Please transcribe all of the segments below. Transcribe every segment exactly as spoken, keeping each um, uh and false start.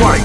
Fight!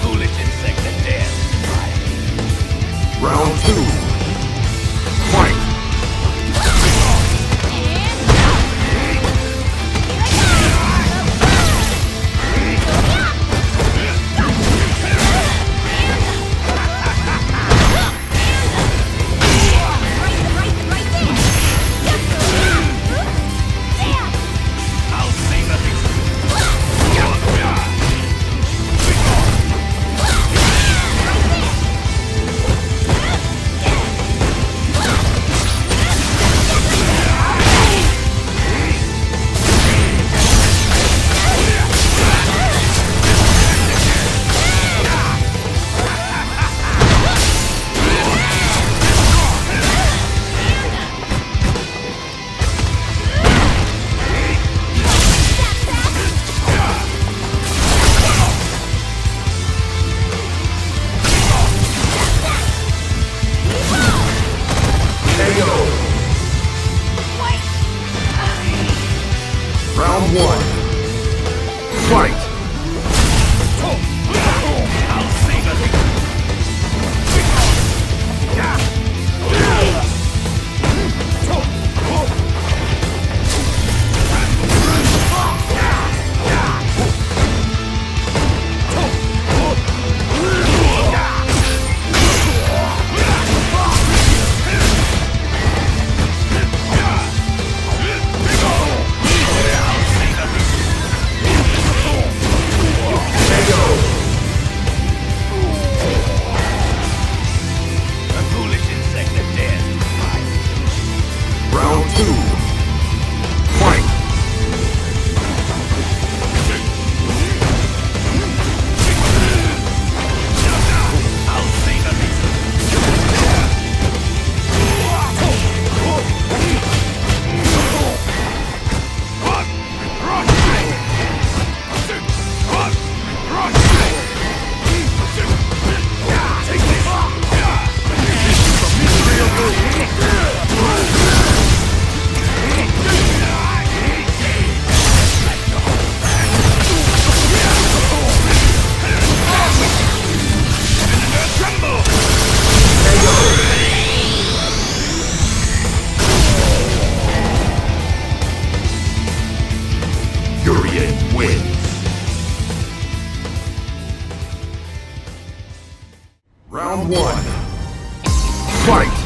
Foolish insect that dares. Round one. Fight!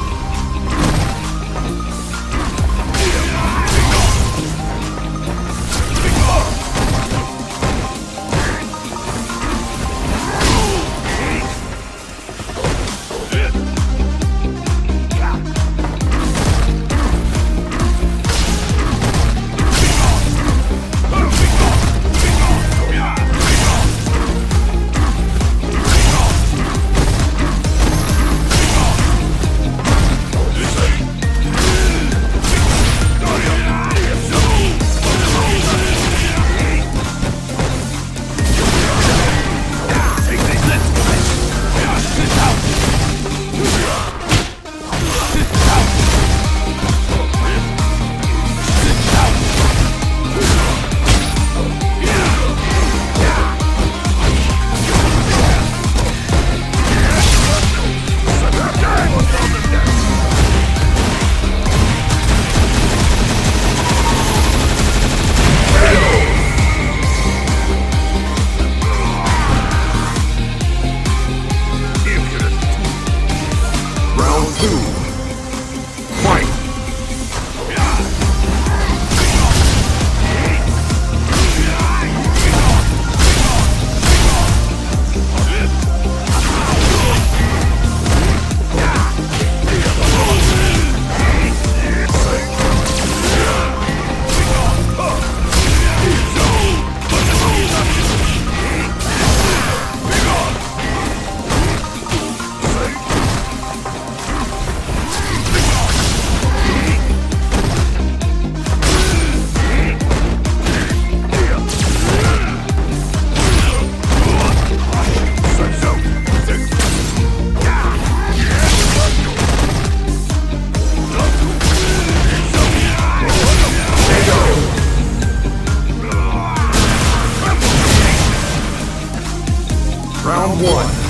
Round one.